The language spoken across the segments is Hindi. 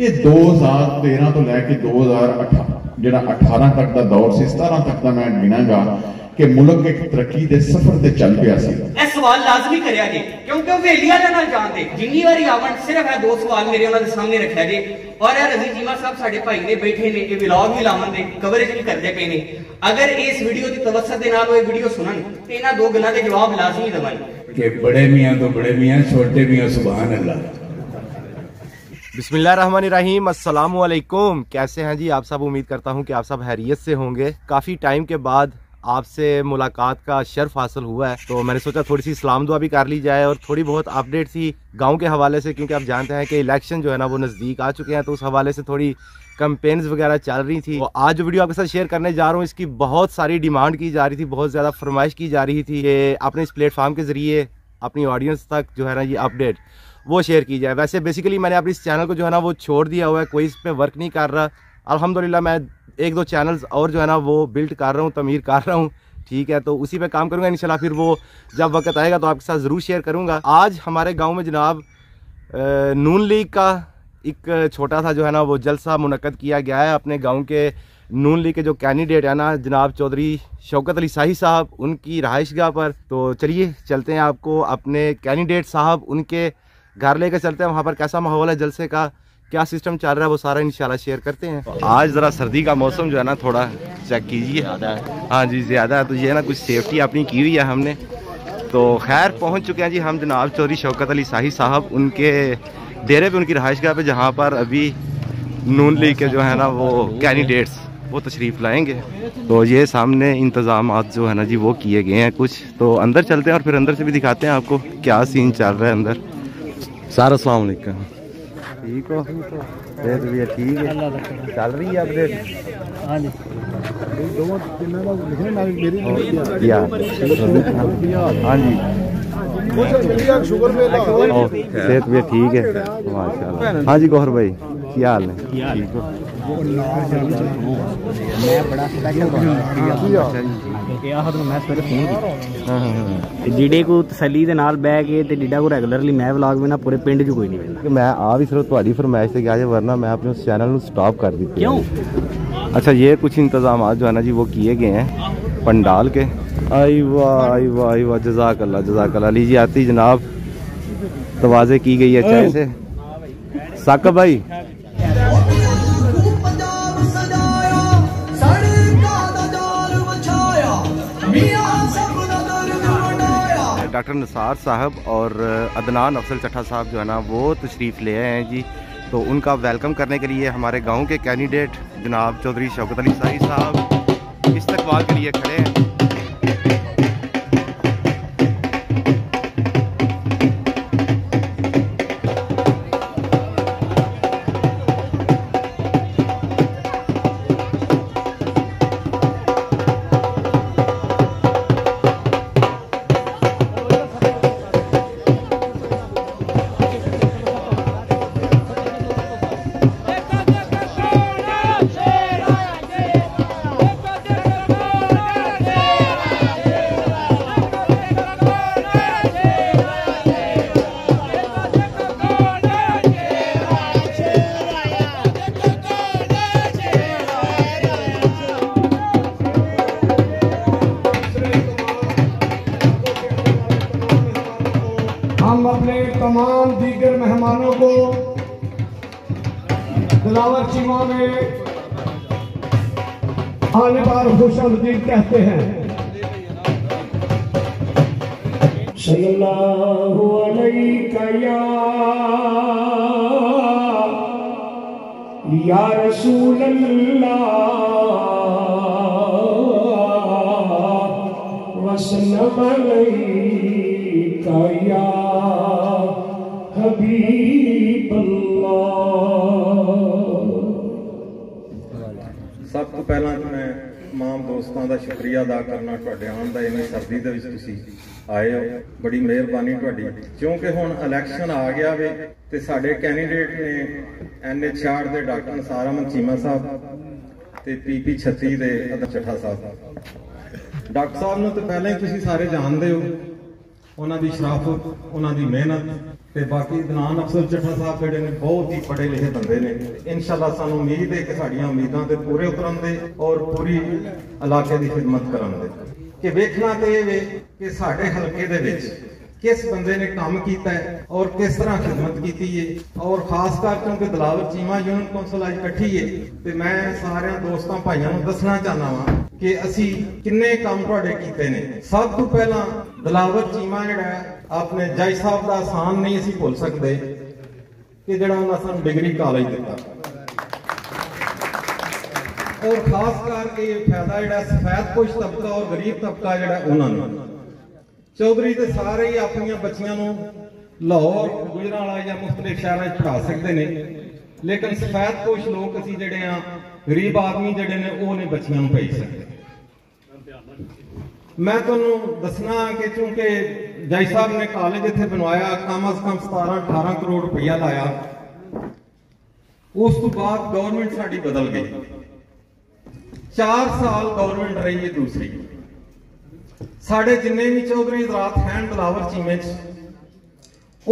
ये 2013 तो लैके 2018 तक का दौर से 17 तक का मैं गिनागा कि मुल्क एक तरक्की के सफर से चल पिया सी। ए सवाल लाजमी करया जी क्योंकि वेलिया दा ना जानते जिन्नी बारी आवन सिर्फ है दो सवाल मेरे उन्हां दे सामने रखया जी। और रजी चीमा साहब साडे भाई ने बैठे ने ये व्लॉग भी लावन दे कवरेज भी करदे पे ने। अगर इस वीडियो दी तवज्जो दे नाल ओए वीडियो सुनन ते इना दो गल्लां दे जवाब लाजमी देवन के बड़े मियां तो बड़े मियां छोटे मियां सुभान अल्लाह। बिस्मिल्लाहिर्रहमानिर्रहीम, अस्सलाम वालेकुम। कैसे हैं जी आप सब? उम्मीद करता हूं कि आप सब हैरियत से होंगे। काफ़ी टाइम के बाद आपसे मुलाकात का शर्फ हासिल हुआ है तो मैंने सोचा थोड़ी सी इस्लाम दुआ भी कर ली जाए और थोड़ी बहुत अपडेट्स ही गांव के हवाले से, क्योंकि आप जानते हैं कि इलेक्शन जो है ना वो नज़दीक आ चुके हैं तो उस हवाले से थोड़ी कैंपेन्स वगैरह चल रही थी। और आज जो वीडियो आपके साथ शेयर करने जा रहा हूँ इसकी बहुत सारी डिमांड की जा रही थी, बहुत ज़्यादा फरमाइश की जा रही थी कि आपने इस प्लेटफॉर्म के ज़रिए अपनी ऑडियंस तक जो है ना ये अपडेट वो शेयर की जाए। वैसे बेसिकली मैंने अपने इस चैनल को जो है ना वो छोड़ दिया हुआ है, कोई इस पर वर्क नहीं कर रहा। अल्हम्दुलिल्लाह मैं एक दो चैनल्स और जो है ना वो बिल्ड कर रहा हूँ, तमीर कर रहा हूँ, ठीक है, तो उसी पे काम करूँगा इंशाल्लाह। फिर वो जब वक्त आएगा तो आपके साथ ज़रूर शेयर करूँगा। आज हमारे गांव में जनाब नून लीग का एक छोटा सा जो है ना वो जलसा मुनक्कद किया गया है। अपने गांव के नून लीग के जो कैंडिडेट है ना जनाब चौधरी शौकत अली शाही साहब, उनकी रहायशगाह पर। तो चलिए चलते हैं, आपको अपने कैंडिडेट साहब उनके घर लेकर चलते हैं। वहाँ पर कैसा माहौल है, जलसे का क्या सिस्टम चल रहा है, वो सारा इंशाल्लाह शेयर करते हैं। आज ज़रा सर्दी का मौसम जो है ना थोड़ा चेक कीजिए, हाँ जी ज़्यादा है, तो ये ना कुछ सेफ्टी अपनी की हुई है हमने। तो खैर पहुंच चुके हैं जी हम जनाब चौधरी शौकत अली शाही साहब उनके डेरे पे, उनकी रहायशगाह पे, जहां पर अभी नून लीग के जो है ना वो कैंडिडेट्स वो तशरीफ़ लाएँगे। तो ये सामने इंतज़ामात जो है ना जी वो किए गए हैं कुछ, तो अंदर चलते हैं और फिर अंदर से भी दिखाते हैं आपको क्या सीन चल रहा है अंदर। सर अस्सलाम वालेकुम, ठीक हो? सेहत भी ठीक है, चल रही है अपडेट? हाँ जी, सेहत भी ठीक है माशाल्लाह। हाँ जी गौहर भाई क्या हाल है, ठीक हो? जिडे को तसली दे नाल बैठ के ते डिडा को रेगुलरली मैं व्लॉग में ना पूरे पिंड जो कोई नहीं मिलना कि मैं आ भी सिर्फ तुम्हारी फरमाइश से गया है, वरना मैं अपने उस चैनल को स्टॉप कर दी। क्यों? अच्छा ये कुछ इंतजाम जो है ना जी वो किए गए हैं पंडाल के। आई वाह आई वाह आई वाह, जज़ाकल्लाह जज़ाकल्लाह। लीजिए आती जनाब तवाज़े की गई है चाय से। साकिब भाई डॉक्टर निसार साहब और अदनान अफजल चट्टा साहब जो है ना वो तशरीफ़ ले आए हैं जी। तो उनका वेलकम करने के लिए हमारे गांव के कैंडिडेट जनाब चौधरी शौकत अली शाही साहब इस्तकबाल के लिए खड़े हैं। तमाम दीगर मेहमानों को दिलावर चीमा में आने पर खुशामदीद कहते हैं। सल्लल्लाहु अलैका या रसूल अल्लाह वसल्लम अलैका या सब तो पहला तो मैं तमाम दोस्तों का शुक्रिया अदा करना आन का, इन्नी सर्दी के आए हो बड़ी मेहरबानी थोड़ी, क्योंकि हुण इलैक्शन आ गया वे तो साडे कैंडिडेट ने NH 66 के डॉक्टर निसार अहमद चीमा साहब ते PP 36 के अदर चट्टा साहब। डॉक्टर साहब ने तो पहले ही तुसीं सारे जानते हो, उन्होंने शराफत, उन्होंने मेहनत ते बाकी अदनान अफजल चट्टा साहब जेडे ने बहुत ही पढ़े लिखे बंदे ने, इंशाल्लाह सानू उम्मीद है कि साडियां उम्मीदां ते पूरे उतरन दे और पूरी इलाके दी खिदमत करन दे। कि वेखना ते वे कि साडे हलके दे विच किस बंदे ने काम कीता है और किस तरह खिदमत कीती है, और खास कर क्योंकि दिलावर चीमा यूनियन कौंसल अज इकट्ठी है ते मैं सारे दोस्तां भाइयों नू दसना चाहना वां कि असी किन्ने काम तुहाडे कीते ने। सब तों पहलां दिलावर चीमा जिहड़ा अपने जज साहब का आसान नहीं असी भुल सकते कि जो उन्होंने डिग्री कॉलेज दिता, और खास करके फायदा जो सफेदपोश तबका और गरीब तबका जो उन्होंने चौधरी तो सारे ही अपन बच्चियों लाहौर गुजरांवाला या मुख्तलिफ शहर पढ़ा सकते हैं, लेकिन सफेदपोश लोग असी जोड़े हाँ गरीब आदमी जोड़े ने वो नहीं बच्चियों भेज सकते। मैं तुहानू दसना कि चूंकि जज साहब ने कॉलेज इत्थे बनवाया कम अज कम 17-18 करोड़ रुपया लाया, उस तो बाद गवर्नमेंट साडी बदल गई, 4 साल गवर्नमेंट रही है दूसरी। साढ़े जिन्ने भी चौधरी हजरात हैं दिलावर चीमे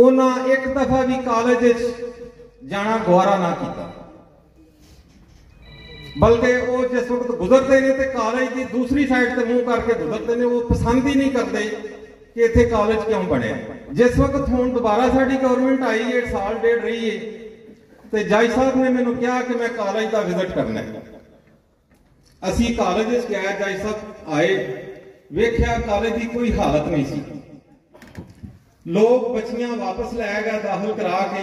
उन्होंने एक दफा भी कॉलेज जाना गवारा ना किया, बल्कि वो जिस वक्त गुजरते हैं तो कॉलेज की दूसरी साइड से मुंह करके गुजरते हैं, वो पसंद ही नहीं करते कि इतने कॉलेज क्यों बने। जिस वक्त हूँ दोबारा साड़ी गवर्नमेंट आई है 1.5 साल रही है तो जज साहब ने मैंने कहा कि मैं कॉलेज का विजिट करना है। असी कॉलेज गए, जज साहब आए, वेख्या कॉलेज की कोई हालत नहीं सी, लोग बच्चियां वापस लै गए दाखिल करा के,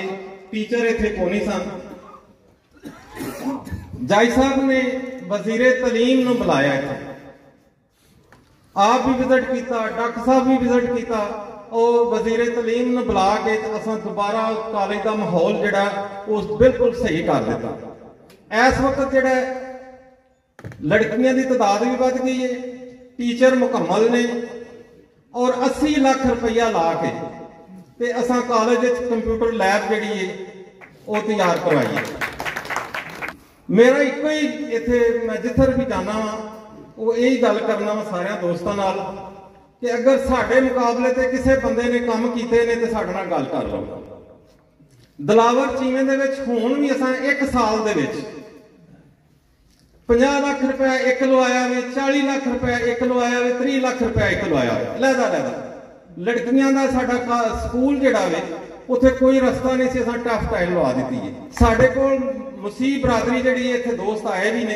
टीचर इतने कोई नहीं सन। जज साहब ने वजीरे तलीम बुलाया था, आप भी विजिट किया, डॉक्टर साहब भी विजिट किया, और वजीरे तलीम बुला के असा दोबारा कॉलेज का माहौल जड़ा उस बिल्कुल सही कर दिता। इस वक्त जड़ा लड़कियों की तादाद भी बढ़ गई है, टीचर मुकम्मल ने, और 80 लाख रुपया ला के असा कॉलेज कंप्यूटर लैब जी है वह तैयार करवाई है। मेरा एको ही इतने मैं जिधर भी जाना वा वो यही गल करना वा सारे दोस्तों नाल कि अगर साढ़े मुकाबले ते किसी बंदे ने काम किए ने तो साढ़े नाल गल कर लो। दिलावर चीमे दे विच हुण भी असां 1 साल दे विच 50 लाख रुपया एक लवाया वे, 40 लाख रुपया एक लवाया वे, 30 लाख रुपया एक लवाया वे, लैदा लैदा लड़कियां दा साडा स्कूल जिहड़ा वे उत्थे कोई रस्ता नहीं सी, असां टफ टाइल लवा दिती है। साडे कोल मुसीब बरादरी जी इतने दोस्त आए भी ने,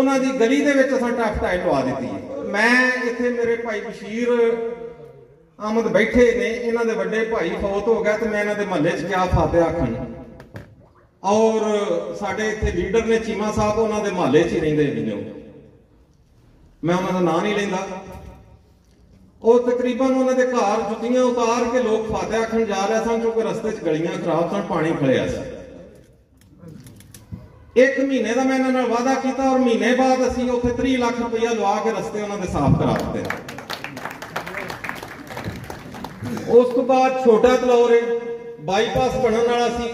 उन्होंने गली के टफ टाइल लवा दी है। मैं इतने मेरे भाई बशीर अहमद बैठे ने, इन्होंने बड़े भाई फौत हो गए तो मैं इन्होंने महल्ले क्या फाते आखन, और साढ़े इतने लीडर ने चीमा साहब उन्होंने महल्ले च ही रेंदे ने, मैं उन्होंने नाम नहीं लेंदा, और तकरीबन उन्होंने घर जुतियां उतार के लोग फाते आखन जा रहे सन क्योंकि रस्ते च गलियां खराब सन, पानी खड़िया सी। 1 महीने का मैं इन्होंने वादा किया और महीने बाद असी उत्थे 30 लाख रुपया लवा के रस्ते उन्होंने साफ करा दिते। उस तो बाद छोटा दिलौर बाईपास बनने वाला सी,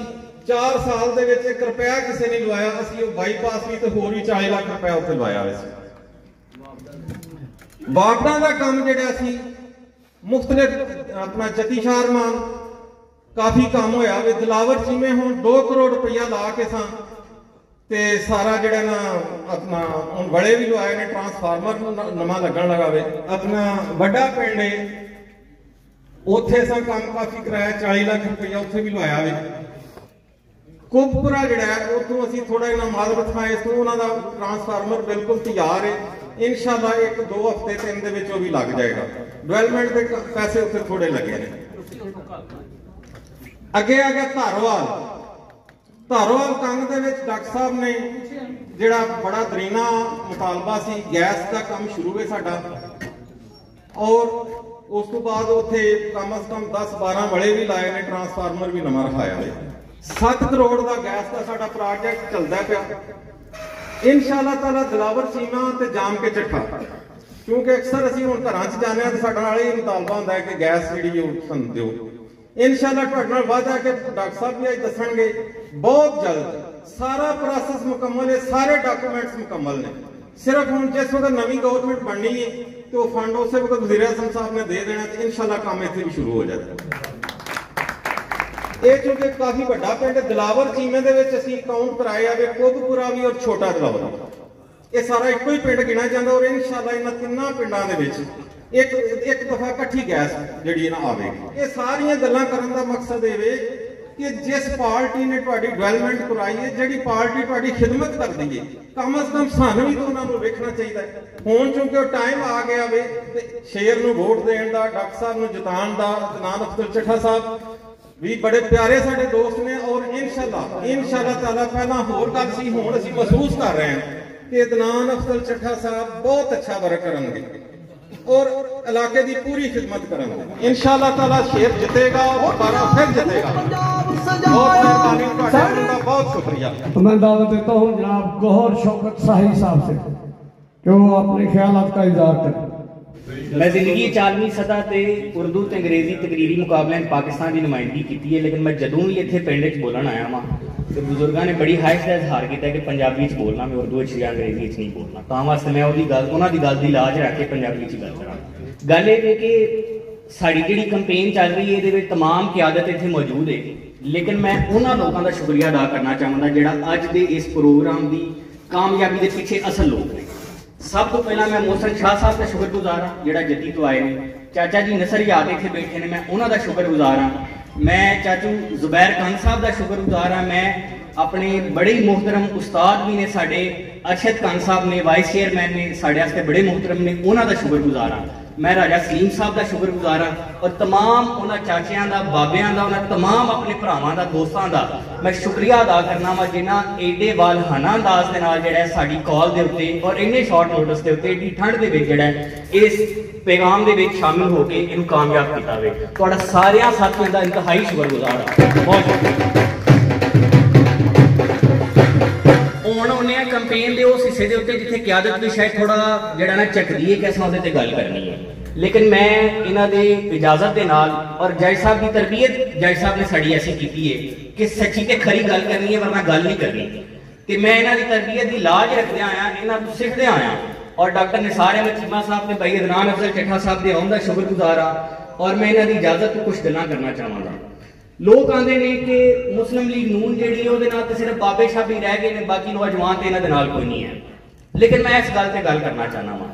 4 साल दे विच 1 रुपया किसी ने लवाया, असी बाईपास भी तो होर भी 40 लाख रुपया उत्थे लवाया। वार्डा का काम जिहड़ा सी मुख्तलिफ अपना जती शार मान काफ़ी काम होया वे। दिलावर चीमे हुण 2 करोड़ रुपया ला के सां ते सारा जड़ा ना अपना हम बड़े भी लवाए ने, ट्रांसफार्मर नवा लगन लगा वे। अपना बड़ा पिंड है उत्थे असां काम काफ़ी कराया, 40 लाख रुपया उत्थे भी लवाया वे। कुबपुरा जड़ा है उतों असी थोड़ा इना माजरत खाए तो उन्होंने ट्रांसफार्मर बिल्कुल तैयार है, इनशाला 1-2 हफ्ते 3 दे विच भी लग जाएगा। डिवेलपमेंट के पैसे उत्थे थोड़े लगे ने। अगे आ गया धारवाल, धारोवाल कंग दे विच डॉक्टर साहब ने जिहड़ा बड़ा दरीना मुतालबा सी, गैस का काम शुरू है साडा, और उस तो बाद उत्थे कम अज कम 10-12 बड़े भी लाए ने, ट्रांसफार्मर भी नवा रखाया है। 7 करोड़ का गैस का साडा प्रोजेक्ट चलदा पिया इंशाअल्लाह ताला। दिलावर सीमा ते जाम के चट्टा क्योंकि अक्सर असीं हुण घरां च जाने ते साडा नाल ही मुतालबा हुंदा है कि गैस जिहड़ी ओह सानूं दिओ। इंशाल्लाह तुहाडे नाल वादा कि डॉक्टर साहब भी अज दसणगे, बहुत जल्द सारा प्रोसेस मुकम्मल है, सारे डॉक्यूमेंट्स मुकम्मल ने। सिर्फ हुण जिस वक्त नवी गवर्नमेंट बननी है तो फंड उस वक्त वज़ीर आज़म साहब ने दे देना, इंशाल्लाह काम इत्थे भी शुरू हो जाएगा। ये चूंकि काफ़ी बड़ा पिंड दिलावर चीमे दे विच असीं काउंट कराया वे कोबपुरा भी और छोटा दिलावर ये सारा एक ही पिंड गिना जाता और इंशाल्लाह इन तिन्ना पिंडों के एक एक दफा इकट्ठी गैस जी आएगी। ये सारिया गल्लां करन दा मकसद ये कि जिस पार्टी ने तुहाडी डेवलपमेंट कराई है, जिहड़ी पार्टी तुहाडी खिदमत करदी है, कम सानू भी तो उन्हां नूं वेखना चाहीदा है। हुण चूंकि टाइम आ गया वे शेर नूं वोट देण दा, डॉक्टर साहब नूं जिताण दा। अदनान अफजल चट्टा साहब भी बड़े प्यारे साडे दोस्त ने और इंशाल्लाह ताला पहला होर गल सी, हुण असीं महसूस कर रहे हैं कि अदनान अफजल चट्टा साहब बहुत अच्छा वर्क करनगे और इलाके की पूरी खिदमत करनगे। इंशाल्लाह ताला शेर जितेगा और दोबारा फिर जितेगा। बहुत शुक्रिया। तो मैं दावत देता हूँ जनाब गौहर शौकत शाही साहब से कि वो अपने ख्यालात का इजहार करें। मैं जिंदगी चालवी सतह पर उर्दू तो अंग्रेजी तकरीरी मुकाबले पाकिस्तान की नुमाइंदगी की है, लेकिन मैं जदों भी इतने पिंड बोलन आया वहाँ तो बजुर्गों ने बड़ी हाइश का इजहार किया कि पंजाबी बोलना, मैं उर्दू या अंग्रेजी नहीं बोलना। तो वास्ते मैं उन्होंने गल की लाज रख के पंजाबी गल करा। गल ये कि साड़ी जी कंपेन चल रही है ये तमाम क्यादत इतने मौजूद है, लेकिन मैं उन्होंने लोगों का शुक्रिया अदा करना चाहता जोड़ा अज के इस प्रोग्राम की कामयाबी के पीछे असल लोग ने। सब तो पहला मैं मोहसिन शाह साहब का शुक्रगुजार हाँ जो जद्दी तो आए हैं। चाचा जी नसर याद इतने बैठे ने, मैं उन्होंने शुक्रगुजार हाँ। मैं चाचू जुबैर खान साहब का शुक्रगुजार हाँ। मैं अपने बड़े ही मोहतरम उस्ताद भी ने साडे अरशद खान साहब ने, वाइस चेयरमैन ने साढ़े बड़े मोहतरम ने, उन्होंने शुक्रगुजार हाँ। मैं राजा सलीम साहब का शुक्रगुजार हाँ और तमाम उन्होंने चाचिया का, बाबिया का, उन्होंने तमाम अपने भरावान का, दोस्तों का मैं शुक्रिया अदा करना वा जिन्हें एडे वालहाना अंदाज के नाल जिहड़ा साडी कॉल के उत्ते और इन्ने शॉर्ट नोटिस के उत्ते एडी ठंड के विच जिहड़ा इस पैगाम के विच शामिल होकर इन्हूं कामयाब कीता वे। तुहाडा सारे साथियों का इंतहाई शुक्रगुजार हाँ। बहुत शुक्रिया। कंपेन के उस हिस्से के उत्ते जिथे क्यादत भी शायद थोड़ा जिहड़ा ना झकदी है कि असां उहदे ते गल करनी है, लेकिन मैं इन्हां दे इजाजत दे नाल और जज साहब की तरबियत जज साहब ने साडी ऐसी कीती है कि सच्ची ते खरी गल करनी है वरना गल नहीं करनी। ते मैं इन्हां दी तरबियत दी लाज रखदे आया, इन्हां तों सिखदे आया और डॉक्टर निसार अहमद चीमा साहब ते भाई अदनान अफजल चट्टा साहब दे आउण दा शुक्रगुजार हाँ। और मैं इन्हां दी इजाजत तो कुछ गल्लां करना चाहांगा। लोग आते हैं कि मुस्लिम लीग नून जी तो सिर्फ बाबे शाबे रह गए हैं, बाकी नौजवान तो इन्होंने कोई नहीं है, लेकिन मैं इस गल से गल करना चाहना वा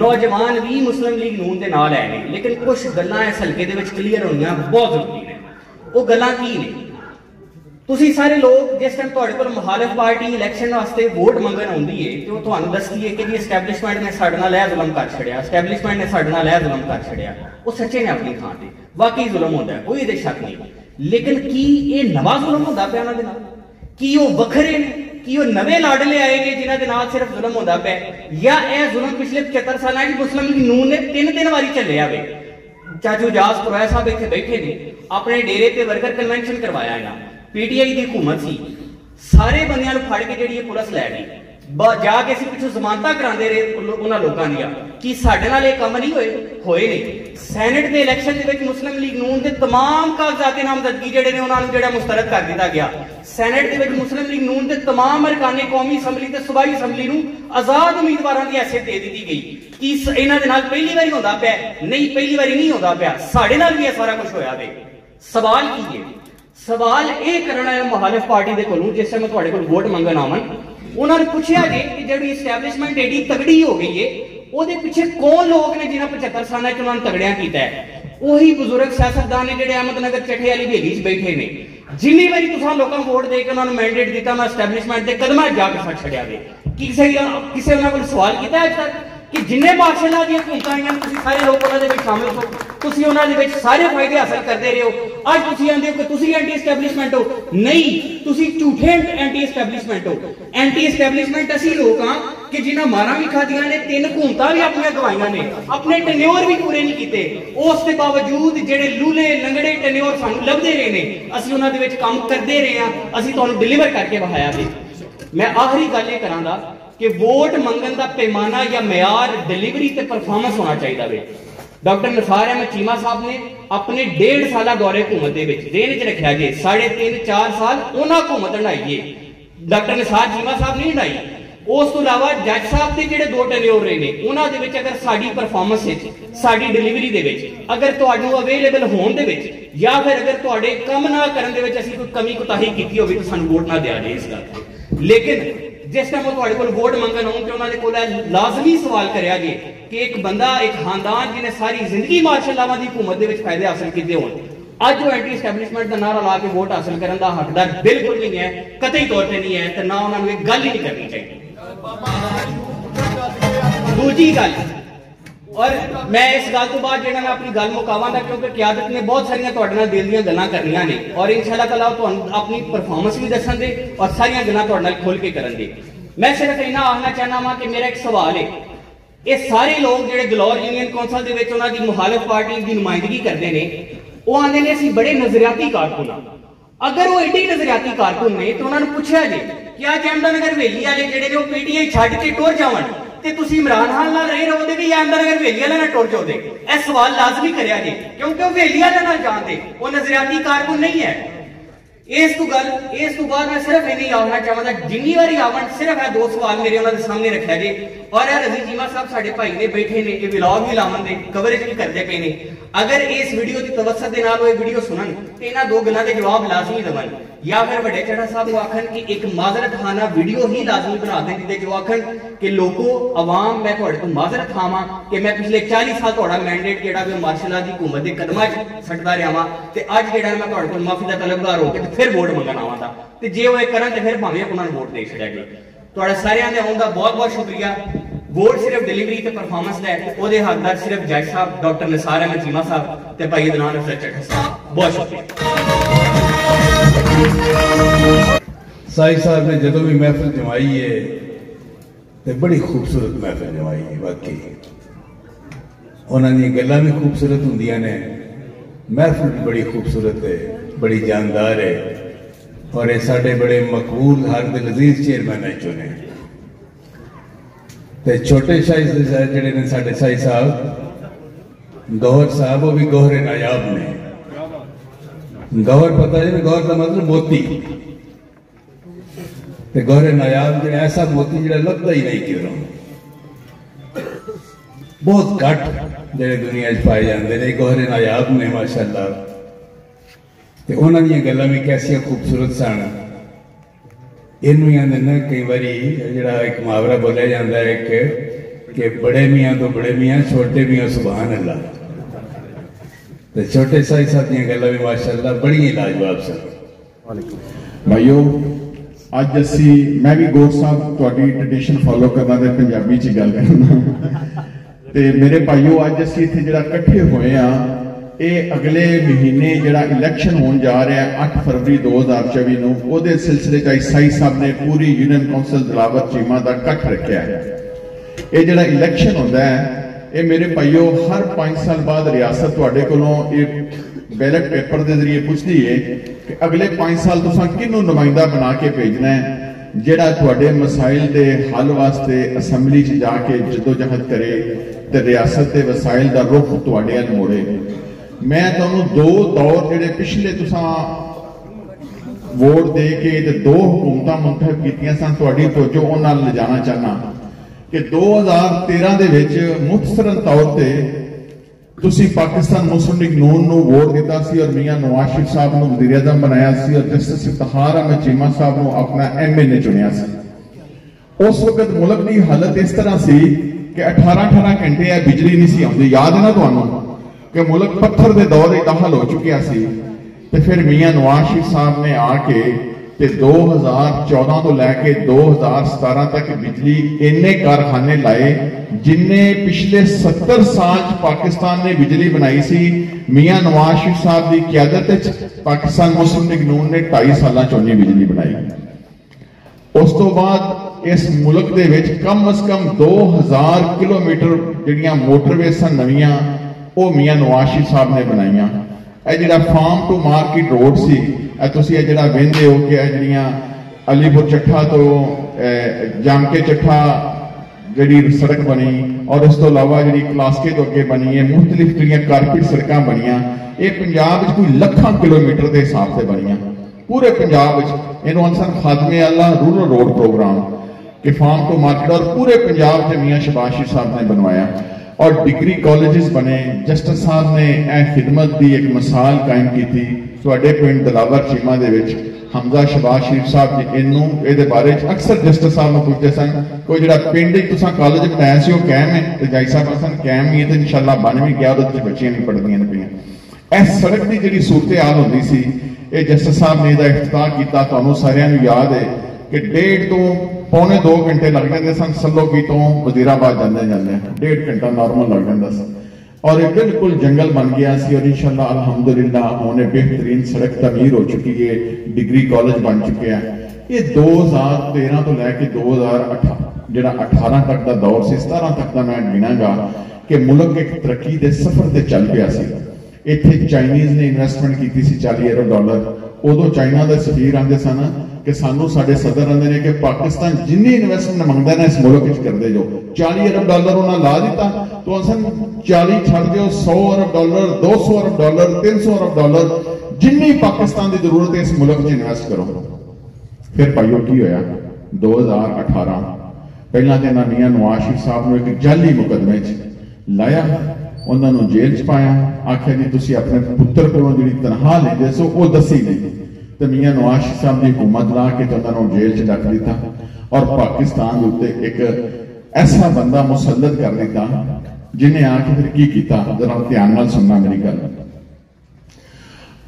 नौजवान भी मुस्लिम लीग नून के नाल है, लेकिन कुछ गल्लां इस हल्के के क्लीयर होनी बहुत जरूरी ने। वो गल्लां की ने? तुसीं सारे लोग जिस टाइम तुहाडे कोल मुखालिफ पार्टी इलैक्शन वास्ते वोट मंगन आउंदी है तो तुहानूं दस्सदी है कि जी एस्टैबलिशमेंट ने साडे नाल ऐ जुल्म कर छड़िया, एस्टैबलिशमेंट ने साडे नाल ऐ जुल्म कर छड़िया। वो सच्चे ने अपनी थां ते वाकई जुल्म होंदा है, कोई इहदे शक नहीं, लेकिन की ये नवा जुल्म होता पाया उन्होंने? की वो वखरे ने? की वो नवे लाडले आए ने जिन्होंने सिर्फ जुल्म होता पाया? या यह जुल्म पिछले 75 साल मुस्लिम लीग नून ने 3 वारी झलिया वे? चाचू जास पुराया साहब इतने बैठे ने, अपने डेरे पर वर्कर कन्वेंशन करवाया इन्हें, PTI की हुकूमत सी, सारे बंद फड़ के जी पुलिस लै गई, जाके असीं पिछों जमानतां करांदे रहे उन्होंने लोगों दियां। कि साडे नाल इह कम नहीं होए नहीं। सैनेट के इलैक्शन दे विच मुस्लिम लीग नून के तमाम कागजात नामजदगी जिहड़े ने उन्होंने जिहड़ा मुस्तरद कर दिता गया। सैनेट के विच मुस्लिम लीग नून के तमाम अरकाने कौमी असैम्बली ते सूबाई असैम्बली नूं आजाद उम्मीदवारों की हैसियत दे दी गई। कि इन्हां दे नाल पहली वारी होंदा पिया नहीं, पहली वारी नहीं होंदा पिया, साडे नाल भी सारा कुछ होया वे। सवाल की है? सवाल यह करना है मुखालिफ पार्टी के कोलों जिस टाइम तुहाडे कोल वोट मंगण आवन उन्होंने पूछा जे कि जी एस्टैबलिशमेंट एडी तगड़ी हो गई है और पिछे कौन लोग ने जिन्हें 75 साल उन्होंने तगड़िया किया है? वही बुजुर्ग सियासतदान ने जो अहमदनगर चटे वाली हवेली बैठे ने, जिन्नी बारी तुम लोगों को वोट देकर उन्होंने मैंडेट दिता मैं एस्टैबलिशमेंट के कदम जा पिछा छड़िया वे। किसी उन्होंने को सवाल किया अज तक कि जिन्हें मार्शल आदि हुकूमत आई सारे लोग उन्होंने शामिल हो, तुम उन्होंने सारे फायदे हासिल करते रहे हो, आज तुम आते हो कि एंटी एस्टैबलिशमेंट हो? नहीं, तुम झूठे एंटी एस्टैबलिशमेंट हो। एंटी एस्टैबलिशमेंट असं लोग हाँ कि जिन्हें मारा भी खादिया ने, 3 हुकूमतां भी अपनी गवाइया ने, अपने टन्योर भी पूरे नहीं किए, उसके बावजूद जोड़े लूले लंगड़े टन्योर सानू लभदे रहे हैं, असं उन्होंने काम करते रहे हैं, असं तुहानूं डिलीवर करके विखाया है। मैं आखिरी गल ये करांगा कि वोट मंगन का पैमाना या म्यार डिलीवरी ते परफॉर्मेंस होना चाहिए वे। डॉक्टर निसार अहमद चीमा साहब ने अपने 1.5 साल दौरे हुकूमत देने रखा जे 3.5-4 साल उन्होंने हुकूमत हंडाई है। डॉक्टर निसार चीमा साहब नहीं हंडाई, उस तो अलावा जज साहब के जो दो टन्योर रहे हैं उन्होंने अगर साड़ी परफॉर्मेंस साड़ी डिलीवरी के अगर तो अवेलेबल होने या फिर अगर थोड़े तो कम ना करने कोई कमी कोताही की हो तो सूँ वोट ना दिया जाए इस गल। लेकिन जिस टाइम वो तो वोट मंगन आने को लाजमी सवाल कराया गया कि एक बंदा एक खानदान जिन्हें सारी जिंदगी माशाअल्लाह की हुकूमत के फायदे हासिल किए हो अज वो एंटी स्टैबलिशमेंट का नारा ला के वोट हासिल करने का हकदार बिल्कुल नहीं है, कतई तौर पर नहीं है, तो ना उन्होंने एक गल ही नहीं करनी चाहिए। दूजी गल और मैं इस गल तो बाद जो अपनी गल मुकावांगा क्योंकि क्यादत ने बहुत सारिया तो दिल दी गल्लां करनियां ने और इंशाल्लाह ताला तो अपनी परफॉर्मेंस भी दसन दे और सारिया गल्लां तो खोल के करन दे। मैं सिर्फ इना आखना चाहना वा कि मेरा एक सवाल है, ये सारे लोग जो गलौर यूनियन कौंसल के उन्होंने मुखालिफ पार्टी की नुमाइंदगी करते हैं वो आते हैं असीं बड़े नजरियाती कारकुन हाँ। अगर वो एडे नजरियाती कारकुन ने तो उन्होंने पूछा जी क्या अहमदा नगर हवेली वाले जेडे ने पीटीआई छड्ड के टुर जावन ते तुसीं इमरान खान नाल रह रहोगे कि अहमदा नगर हवेली वाले नाल टुर जाओगे। इह सवाल लाजमी करिया जी क्योंकि वो हवेली वाले नाल जानदे वो नजरियाती कारकुन नहीं है। इस तो गल इस तो बाद मैं सिर्फ इन्हीं आखना चाहवांगा जिन्नी वारी आवन सिर्फ यह दो सवाल मेरे उन्होंने सामने रखा जे और रजी चीमा साहब साडे भाई ने बैठे ने ये व्लॉग भी लावन दे कवरेज भी करते पे ने अगर इस वीडियो की तवस्सुत दे नाल ओह वीडियो सुनन ते इन्हां दो गल्लां दे जवाब लाजमी देवन या फिर वड्डे चढ़ा साहब को आखन कि एक माजरत खाना वीडियो ही लाजमी बना दें जिंदे जो आखन कि लोगों आवाम मैं तुहाडे तो माजरत खावां कि मैं पिछले 40 साल तुहाडा मैंडेट जेड़ा वे मार्शल दी हुकूमत दे कदमां च सटदा रहा वां ते अज जेड़ा मैं तुहाडे कोल माफी दा तलबगार हो के फिर वोट मंगण आवां दा ते जे ओह करन ते फिर भावें उन्हां नूं वोट दे छड्या जे। तुहाडा सारियां दे आउण दा बहुत-बहुत शुक्रिया। वोट सिर्फ डिलीवरी ते परफॉर्मेंस दा है ओहदे हकदार सिर्फ जज साहब डॉक्टर निसार अहमद चीमा साहब ते भाई अदनान अफजल चट्टा साहब। बहुत शुक्रिया। साहिब साहब ने जो भी महफिल जमाई है तो बड़ी खूबसूरत महफिल जमाई है, वाकई उन्होंने गल्लां भी खूबसूरत होंदियां ने, महफिल भी बड़ी खूबसूरत है, बड़ी जानदार है और ये साढ़े बड़े मकबूल हक दे लजीज चेयरमैन चुने तो छोटे शाह जोड़े ने साढ़े साहिब साहब गौहर साहब वो भी गौहरे नायाब ने। गौहर पता है गौहर का मतलब मोती ते गौहरे नायाब जो ऐसा मोती जो लगता ही नहीं किधरों बहुत घट जो दुनिया पाए जाते हैं गौहरे नायाब ने माशाअल्लाह ते उन्हां दी गल्लां भी कैसियां खूबसूरत सन। इन्हूं ही आंदे ने कई बारी जो एक मुहावरा बोलिया जाता है कि बड़े मियाँ तो बड़े मियाँ छोटे मियाँ सुभान अल्लाह तो छोटे साहिब साहब दी गल्लां भी माशाअल्लाह बड़ी लाजवाब सन। भाइयों अज असी मैं भी गौर साहब तुहाडी ट्रेडिशन फॉलो करना ते पंजाबी च गल करना ते मेरे भाइयों अज असी इत्थे जिहड़ा इकट्ठे होए आ ये अगले महीने जिहड़ा इलैक्शन होण जा रहा है 8 फरवरी 2024 नूं ओहदे सिलसिले च साहिब साहब ने पूरी यूनियन कौंसल दिलावर चीमा दा इकट्ठ रखिया है। ये जिहड़ा इलैक्शन होंदा है ये मेरे भाइयों हर 5 साल बाद रियासत तुहाडे कोलों बैलेट पेपर के जरिए पूछती है कि अगले 5 साल तुसां किनू नुमाइंदा बना के भेजना है जिहड़ा तुहाडे मसाइल के हल वास्ते असैम्बली च जाके जदोजहद करे तो रियासत के वसाइल का रुख तुहाडे अल मोड़े। मैं तुहानूं दो दौर जिहड़े पिछले तुसां वोट दे के ते दो हुकूमतां मुंतखब कीतियां सन तुहाडी तवज्जो उहनां नाल लिजाना चाहना कि 2013 दे विच मुख्तसरन तौर ते तुसीं पाकिस्तान मुस्लिम लीग नून नूं वोट दिता सी और मियाँ नवाज शरीफ साहब नूं वज़ीर आज़म बनाया सी और जस्टिस इफ्तिखार अहमद चीमा साहब नूं अपना MLA चुनिया सी। उस वक्त मुल्क की हालत इस तरह सी कि 18-18 घंटे बिजली नहीं सी आउंदी, याद है ना तुहानूं कि मुल्क पत्थर दे दौर दाखिल हो चुकिया सी ते फिर मियाँ नवाज शरीफ साहब ने आके 2014 तो लैके 2017 तक बिजली इन्ने कारखाने लाए जिन्हें पिछले 70 साल पाकिस्तान ने बिजली बनाई सी। मियाँ नवाज शरीफ साहब की क्यादत पाकिस्तान मुस्लिम लीग नून ने 2.5 साल चौनी बिजली बनाई। उस तो बाद इस मुल्क दे विच कम अज कम 2000 किलोमीटर जिहड़ियां मोटरवे सन नवीआं वो मियाँ नवाज शरीफ साहब ने बनाईआं। यह जिहड़ा फार्म टू मार्केट रोड सी तुसीं जिहड़ा वेंदे हो कि जिहड़ियां अलीपुर चट्ठा तो जामके चट्ठा जिहड़ी सड़क बनी और उस तो अलावा जिहड़ी क्लासके तो अगे बनी है मुख्तलिफ जिहड़ियां कारपेट सड़कां बनियां ये पंजाब विच कोई लाखां किलोमीटर के हिसाब से बनियां पूरे पंजाब विच। इन्हां अनसर खादमे आला रूरल रोड प्रोग्राम के फॉर्म को मार्केट और पूरे पंजाब से मियाँ शहबाज शरीफ साहब ने बनवाया और डिग्री कॉलेजेस बने। जस्टिस साहब ने यह खिदमत की एक मिसाल कायम की थी। थोड़े पिंड दिलावर चीमा के हमजा शहबाज शरीफ साहब जी इनू ये बारे अक्सर जस्टिस साहब को पूछते सन कोई जो पिंड कॉलेज बनाया से कैम है तो जाई साहब सन कैम ही है तो इंशाल्लाह बन भी गया और बच्चियां नहीं पढ़दियां पईयां। इस सड़क की जी सूरत हाल होती सी ये जस्टिस साहब ने इसका इफ्तिताह किया। तुहानू सारियां नू याद है कि 1.5 से पौने 2 घंटे लग जाते सन सलोगी तो वजीराबाद जाते जाते 1.5 घंटा नॉर्मल लग जाता सन और एक बिल्कुल जंगल बन गया सी। और इंशाल्लाह अल्हम्दुलिल्लाह हमने बेहतरीन सड़क तमीर हो चुकी है, डिग्री कॉलेज बन चुके हैं। ये 2013 तो लैके 2018 तक का दौर से 17 तक का मैं गिनागा कि मुल्क एक तरक्की के सफर से चल पाया। इतने चाइनीज़ ने इन्वेस्टमेंट की थी $40 अरब। उदो चाइना के सफीर आते सन कि सानू साडे सदर आते हैं कि पाकिस्तान जिन्नी इन्वेस्टमेंट मंगता है ना इस मुल्क में करते जाओ। $40 अरब उन्हें ला दिता तो असन 40 छड़ दो $100 अरब, $200 अरब, $300 अरब जिन्नी पाकिस्तान की जरूरत है इस मुल्क में इन्वेस्ट करो। फिर भाइयों की होया 2018 पहला तो इन्होंने मियां नवाज शरीफ साहब ने एक जाली मुकदमे लाया, उन्होंने जेल च पाया, आखिया जी तुम अपने पुत्र को जी तनखा लेंगे सो वो दसी नहीं तो मियाँ नवाज शरीफ साहब की हुकूमत ला के तो उन्होंने जेल च रख दिता और पाकिस्तान उत्ते एक ऐसा बंदा मुसलत कर दिता जिन्हें आके फिर की किया। जरा ध्यान नाल सुनना मेरी गल।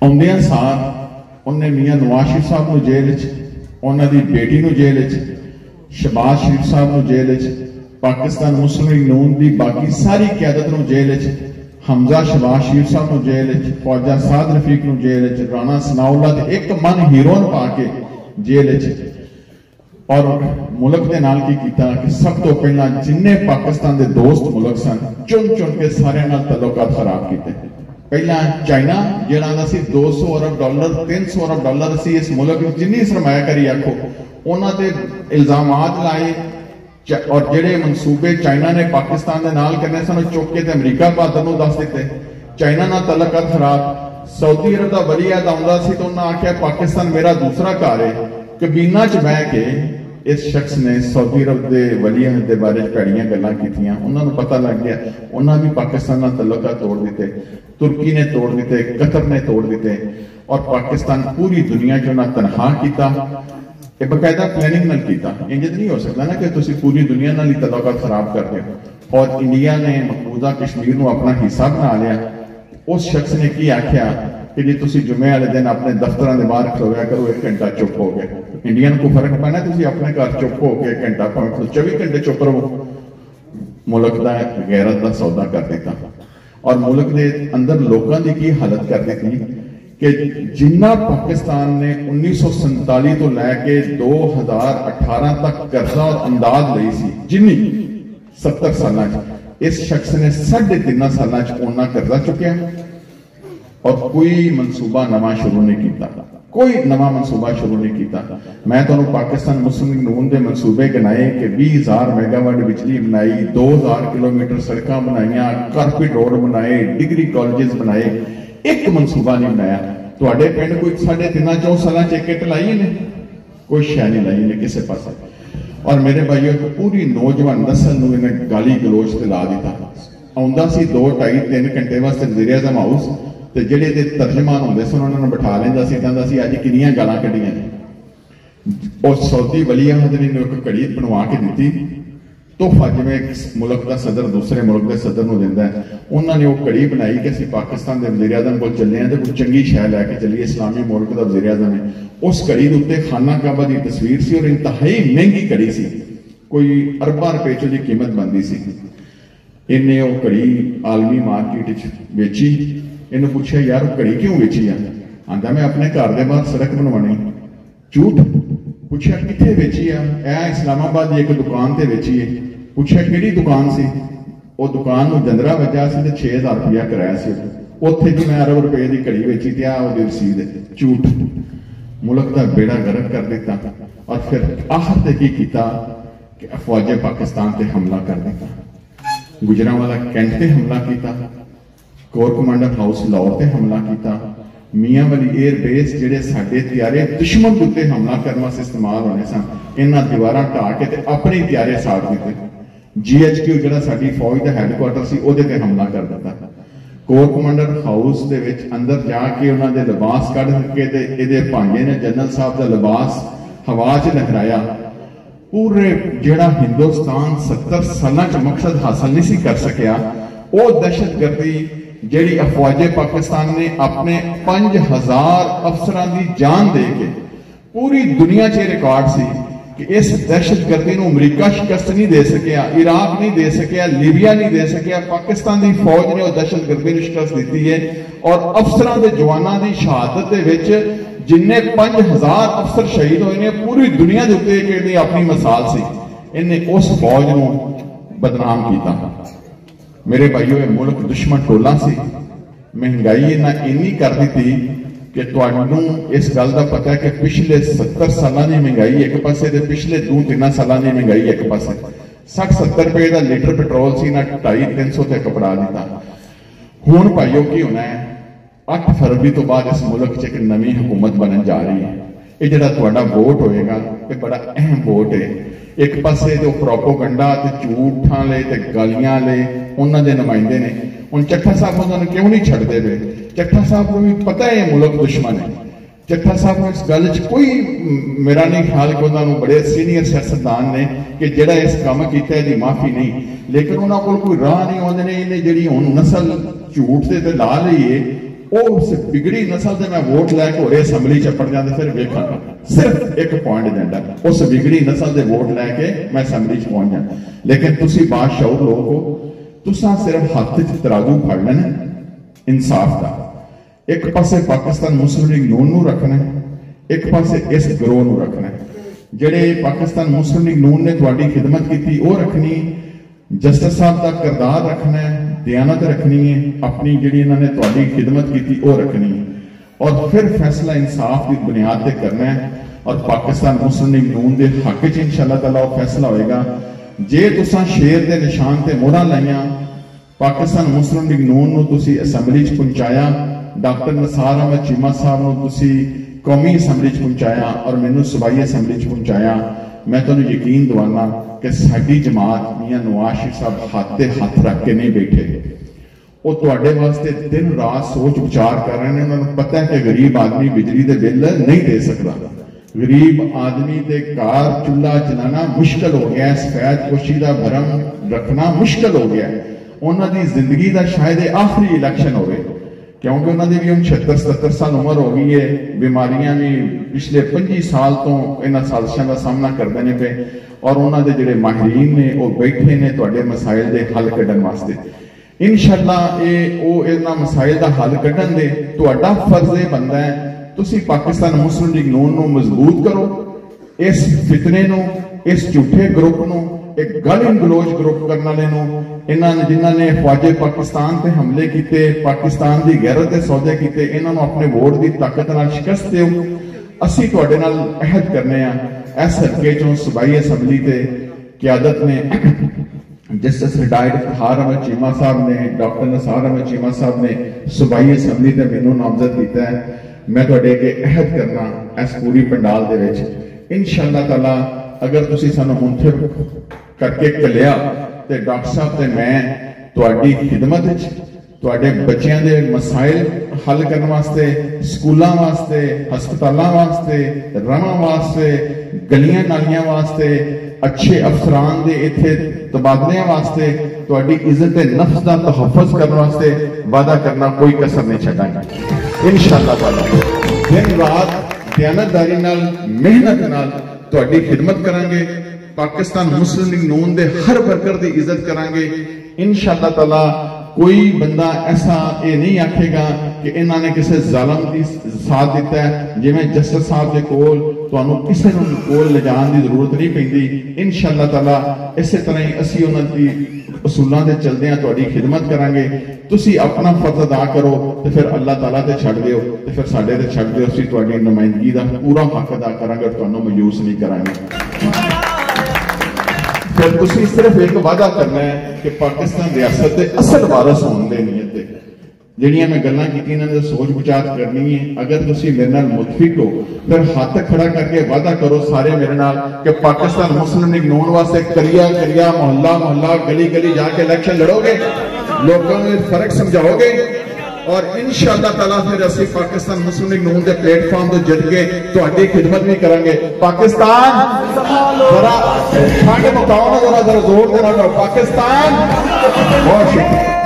आउंदियां सार उन्हें मियाँ नवाज शरीफ साहब को जेल च, उन्होंने बेटी को जेल च, शहबाज शरीफ साहब को जेल च, पाकिस्तान मुस्लिम लीग नून की बाकी सारी क्यादत को जेल च, हमजा शहबाज शरीफ साहब को जेल च, फौजा साद रफीक को जेल च, राणा सनाउल्ला एक मन हीरोन पा के जेल च। और मुल्क के नाल की कीता कि सब तो पहला जिन्ने पाकिस्तान के दोस्त मुल्क सन चुन चुन के सारे नाल तल्लुकात खराब किए। पहला चाइना जिन्होंने $200 अरब, $300 अरब से इस मुल्क में जिन्नी सरमायाकारी आखो उन्होंने इल्जाम लाए और जेडे मनसूबे चाइना ने पाकिस्तान के नाल करने सन चुक के अमरीका भारत दस दिते। चाइना ना तलका खराब। सऊदी अरब का वली अहद आंदा सी तो उन्हें आख्या पाकिस्तान मेरा दूसरा घर है। कबीना च बह के इस शख्स ने सऊदी अरब के वली अहद के बारे भैड़ियां गल्लां कीतियां। उन्होंने पता लग गया, उन्होंने भी पाकिस्तान नाल तलका तोड़ दिते, तुर्की ने तोड़ दिते, कतर ने तोड़ दिते और पाकिस्तान पूरी दुनिया च उन्हें तनहा किया। एक बकायदा प्लैनिंग न किया। इंज नहीं हो सकता ना कि तुम पूरी दुनिया नाल तलका खराब कर रहे हो। और इंडिया ने मकबूजा कश्मीर को अपना हिस्सा बना लिया। उस शख्स ने की आख्या कि जी तुम जुमे वाले दिन अपने दफ्तर के बाहर खलोया करो, 1 घंटा चुप हो गए। इंडिया को फर्क पैना, तुम अपने घर चुप हो गए 1 घंटा, पाँच 24 घंटे चुप रहो। मुल्क का गैरत का सौदा कर दिता और मुल्क के अंदर लोगों की की हालत कर दी कि जिन्ना पाकिस्तान ने 1947 तो लैके 2018 तक कर्जा और अंदाज ली सी जिन्नी 70 साल इस शख्स ने 3.5 साल उन्ना कर्जा चुकया और कोई मनसूबा नवा शुरू नहीं किया, कोई नवा मनसूबा शुरू नहीं किया। मैं तुम्हें पाकिस्तान मुस्लिम लीग नून के मनसूबे गिनाए कि 20,000 मेगावाट बिजली बनाई, 2,000 किलोमीटर सड़क बनाई, कारपेट रोड बनाए, डिग्री कॉलेज बनाए, एक मनसूबा नहीं बनाया। तो पिंड कोई 3.5-4 साल इकट्ठ लाई ने कोई शह नहीं लाई ने किसी पास। और मेरे भाइयों को पूरी नौजवान नस्ल इन्हें गाली गलोच से ला दिता। आंदा सी 2-2.5-3 घंटे वास्ते वजीर आजम हाउस तो जेडे तर्जमान होंगे सन उन्होंने बिठा लेंदा सी, कहता सी अज किनियां गालां कढ़ियां ने। और सऊदी वली अहद ने एक घड़ी बनवा के दी तोहफा जिमें मुल्क का सदर दूसरे मुल्क के सदर को देता है। उन्होंने वो कड़ी बनाई कि असं पाकिस्तान के वजीर आजम को चले हैं तो कोई चंगी शह लैके चलिए, इस्लामी मुल्क का वजीर आजम है। उस कड़ी के उत्ते खाना काबा की तस्वीर सी और इंतहाई महंगी कड़ी सी, कोई अरबा रुपये की कीमत बनती सी। इन्हें वो कड़ी आलमी मार्केट बेची। इन्हें पूछा यार कड़ी क्यों बेची है? आंदा मैं अपने घर के बाहर सड़क बनवानी। झूठ। पूछा कितने बेची है? ए इस्लामाबाद की एक दुकान से बेची है। पूछा कि दुकान से, वो दुकान में जंदरा वजा से 6,000 रुपया कराया से, उत्थे जी मैं ₹1 अरब की घड़ी बेची थी, वो रसीद। झूठ। मुल्क का बेड़ा गर्क कर दिता और फिर आखिर तक की किया कि अफवाजे पाकिस्तान पर हमला कर दिता। गुजरांवाला कैंट पर हमला किया, कोर कमांडर हाउस लाहौर पर हमला किया, मियां वाली एयरबेस जेडे साडे त्यारे दुश्मन उत्ते हमला करने वास्ते इस्तेमाल होने सन, इन्हां दीवारां ढाह के ते अपने त्यारे साड़ दित्ते। GHQ जिहड़ा साडी फौज दा हैडक्वार्टर सी उहदे ते हमला कर दित्ता। कोर कमांडर हाउस दे विच अंदर जाके उन्हां दे लिबास कढ के ते इहदे भांजे ने जनरल साहब दा लिबास हवा च लहराया। पूरे जिहड़ा हिंदुस्तान 70 सालां च मकसद हासिल नहीं सी कर सकिया, ओह दहशतगर्दी जिहड़ी अफवाजे पाकिस्तान ने अपने 5000 अफसरां दी जान दे के पूरी दुनिया च रिकॉर्ड सी कि इस दहशतगर्दी नूं अमरीका शिकस्त नहीं दे सकिया, इराक नहीं दे सकिया, लीबिया नहीं दे सकिया। पाकिस्तान दी फौज ने वो दहशतगर्दी नूं शिकस्त दित्ती है और अफसरां दे जवानां दी शहादत दे विच जिन्ने 5000 अफसर शहीद होए ने पूरी दुनिया दे उत्ते इहदी अपनी मिसाल सी। इहने उस फौज नूं बदनाम कीता। मेरे भाइयों, मुल्क दुश्मन टोला से महंगाई इन्ना इन्नी कर दी थी कि तुहानू इस गल का पता है कि पिछले 70 सालां की महंगाई एक पासे, पिछले 2-3 सालां की महंगाई एक पासे। 60-70 रुपए का लीटर पेट्रोल से ना 250-300 से घबरा दिता। हुण भाइयों की होना है, 8 फरवरी तो बाद इस मुल्क एक नवी हुकूमत बनन जा रही है। ये जिहड़ा तुहाडा वोट होएगा ये बड़ा अहम वोट है। एक पासे तो प्रोपोगंडा झूठां ले ते गालियां ले उन्होंने नुमाइंदे ने। हम चट्ठा साहब उन्होंने क्यों नहीं छड्डदे पे? चट्ठा साहब को भी पता है मुल्क दुश्मन है। चट्ठा साहब इस गल कोई मेरा नहीं ख्याल कि उन्होंने बड़े सीनियर सियासतदान ने कि जिहड़ा इस काम किया इसकी माफ़ी नहीं, लेकिन उन्होंने कोई राह नहीं आउंदे ने। इन्हें जिहड़ी हुण नस्ल झूठ से तो ला लई है, उस बिगड़ी नस्ल से मैं वोट लैके होरे असैम्बली चपड़ जाते फिर वेखा। सिर्फ एक पॉइंट देंदा, उस बिगड़ी नस्ल के वोट लैके मैं असैम्बली पहुंच जाता। लेकिन तुसीं बाशऊर लोग हो, तुसा सिर्फ हाथ च तराजू फड़ लेना इंसाफ का। एक पासे पाकिस्तान मुस्लिम लीग नून नूं रखना है, एक पासे इस ग्रोह नूं रखना है। जिहड़े पाकिस्तान मुस्लिम लीग नून ने तुहाडी खिदमत की वह रखनी, जस्टिस साहब का किरदार रखना है, दयानत रखनी है, अपनी जिहड़ी इन्हां ने तुहाडी खिदमत की वह रखनी है और फिर फैसला इंसाफ की बुनियाद पर करना है। और पाकिस्तान मुस्लिम लीग नून के हक च इंशाअल्लाह ताला वह फैसला होएगा। जे तुसां शेर के निशान से मोहरां लाइया, पाकिस्तान मुस्लिम लीग नून नूं तुसीं असैम्बली च पहुंचाया, डॉक्टर निसार अहमद चीमा साहब नूं तुसीं कौमी असैम्बली च पहुंचाया और मैनूं सूबाई असैम्बली च पहुंचाया। मैं तुहानूं यकीन दिवाना कि साडी जमात मियां नवाज शरीफ साहब हाथे हथ रख के नहीं बैठे। वो तुहाडे वास्ते दिन रात सोच विचार कर रहे हैं। उन्होंने पता है कि गरीब आदमी बिजली के बिल नहीं दे सकता, गरीब आदमी के कार चूल्हा चलाना मुश्किल हो गया, सफैद पोशी का भरम रखना मुश्किल हो गया। उन्होंने जिंदगी का शायद आखिरी इलेक्शन हो, क्योंकि उन्होंने भी हम 76-77 साल उम्र हो गई है। बीमारियां भी पिछले 25 साल तो इन्होंने साजिशों का सामना करते हैं पे और उन्होंने जोड़े माहरीन ने वो बैठे ने थोड़े मसाइल के हल क्ढन वास्ते। इंशाअल्लाह इन्होंने मसाइल का हल क्ढन दे तुहाडा फर्ज यह बनता है तुसी पाकिस्तान मुस्लिम लीग नून नूं मजबूत करो, इस फितने नूं, इस झूठे ग्रुप नूं, एक गाली गलोच ग्रुप करने वाले नूं, इन्हां ने जिन्हां ने फौजे पाकिस्तान ते हमले कीते, पाकिस्तान की गैरत ते सौदे कीते, इन्हां नूं अपने वोट की ताकत नाल शिकस्त दिओ। असीं तुहाडे नाल अहद करने आ। इस हल्के चों सूबाई असैम्बली ते क्यादत ने जस्टिस रिटायर्ड इफ्तिखार अहमद चीमा साहब ने, डॉक्टर निसार अहमद चीमा साहब ने सूबाई असैम्बली ते मैनूं नामजद कीता है। मैं तुहाडे अगे अहद करना इस पूरी पंडाल दे विच इंशाअल्लाह ताला अगर तुसीं सानूं मुंतखब करके घल्लिया ते डॉक्टर साहब ते मैं तुहाडी खिदमत विच तुहाडे बच्चियां दे मसाइल हल करन वास्ते, स्कूलों वास्ते, हस्पतालों वास्ते, रहां वास्ते, गलियां नालियां वास्ते, अच्छे अफसरान दे इत्थे तबादलियां वास्ते, तुहाडी इज्जत नफ्स दा तहफ्फुज़ करन वास्ते वादा करना कोई कसर नहीं छड्डांगे इंशाअल्लाह ताला। दिन रात दयानतदारी नाल, मेहनत नाल तुहाडी खिदमत करांगे, पाकिस्तान मुस्लिम लीग नून दे हर वर्कर दी इज्जत करांगे इंशाअल्लाह ताला। कोई बंदा ऐसा ये नहीं आखेगा कि इन्होंने किसी जालम की साथ दिता है। जिमें जस्टिस साहब के कोल तुहानूं किसी कोल ले जाने की जरूरत नहीं पैंदी इंशाअल्लाह ताला। इस तरह ही असीं उन्हां दी उसूलों के चलदे तुहाडी खिदमत करांगे। तुसीं अपना फर्ज अदा करो तो फिर अल्लाह ताला ते छड्ड दिओ, तो फिर साडे ते छड्ड दिओ। असीं तुहाडी नुमाइंदगी का पूरा हक अदा करांगे और तुहानूं मायूस नहीं करांगे। फिर तुसीं सिर्फ एक वादा करना है कि पाकिस्तान रियासत के असल वारस होने की नीयत ਜਿਹੜੀਆਂ ਮੈਂ ਗੱਲਾਂ ਕੀਤੀਆਂ ਇਹਨਾਂ ਨੇ ਸੋਚ ਵਿਚਾਰ ਕਰਨੀ ਹੈ। ਅਗਰ ਤੁਸੀਂ ਮੇਰੇ ਨਾਲ ਮੁਤਫਿਕ ਹੋ ਫਿਰ ਹੱਥ ਖੜਾ ਕਰਕੇ ਵਾਅਦਾ ਕਰੋ ਸਾਰੇ ਮੇਰੇ ਨਾਲ ਕਿ ਪਾਕਿਸਤਾਨ ਮੁਸਲਿਮ ਲੀਗ ਨੋਨ ਵਾਸਤੇ ਕਰੀਆ ਕਰੀਆ ਮੁਹੱਲਾ ਮੁਹੱਲਾ ਗਲੀ ਗਲੀ ਜਾ ਕੇ ਇਲੈਕਸ਼ਨ ਲੜੋਗੇ, ਲੋਕਾਂ ਨੂੰ ਫਰਕ ਸਮਝਾਓਗੇ और इंशाअल्लाह ताला फिर असीं पाकिस्तान मुस्लिम लीग नून के प्लेटफॉर्म तो जित के तुहाडी खिदमत भी करांगे। पाकिस्तान जरा ठंड मुकाओ ना, जरा जोर देना। पाकिस्तान बहुत शुक्रिया।